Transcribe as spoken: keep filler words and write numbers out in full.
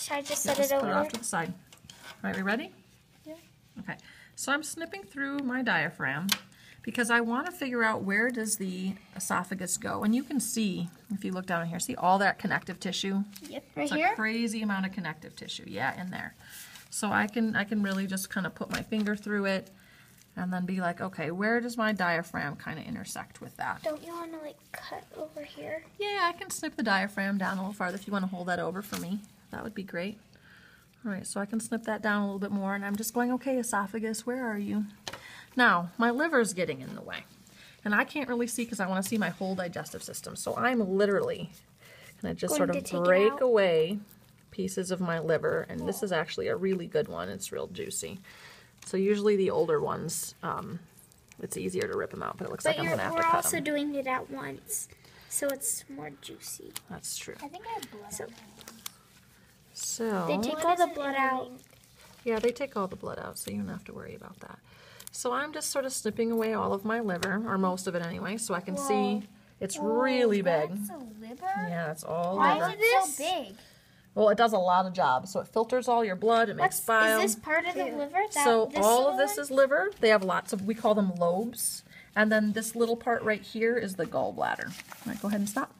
Should I just yeah, set just it over? Put it off to the side. All right, we ready? Yeah. Okay. So I'm snipping through my diaphragm because I want to figure out where does the esophagus go. And you can see, if you look down here, see all that connective tissue? Yep, right it's here. A crazy amount of connective tissue. Yeah, in there. So I can I can really just kind of put my finger through it and then be like, okay, where does my diaphragm kind of intersect with that? Don't you want to like cut over here? Yeah, I can snip the diaphragm down a little farther if you want to hold that over for me. That would be great. All right, so I can snip that down a little bit more, and I'm just going, okay, esophagus, where are you? Now, my liver's getting in the way, and I can't really see because I want to see my whole digestive system, so I'm literally going to just sort of break away pieces of my liver, and this is actually a really good one. It's real juicy. So usually the older ones, um, it's easier to rip them out, but it looks like I'm going to have to cut them. But we're also doing it at once, so it's more juicy. That's true. I think I have blood. So they take all the blood out. Yeah, they take all the blood out, so you don't have to worry about that. So I'm just sort of snipping away all of my liver, or most of it anyway, so I can Whoa. see it's Whoa, really big. That's a liver? Yeah, that's all Why liver. Why is it so big? Well, it does a lot of jobs. So it filters all your blood, it What's, makes bile. Is this part of the yeah. liver? That, so all of this one? is liver. They have lots of, we call them lobes. And then this little part right here is the gallbladder. All right, go ahead and stop.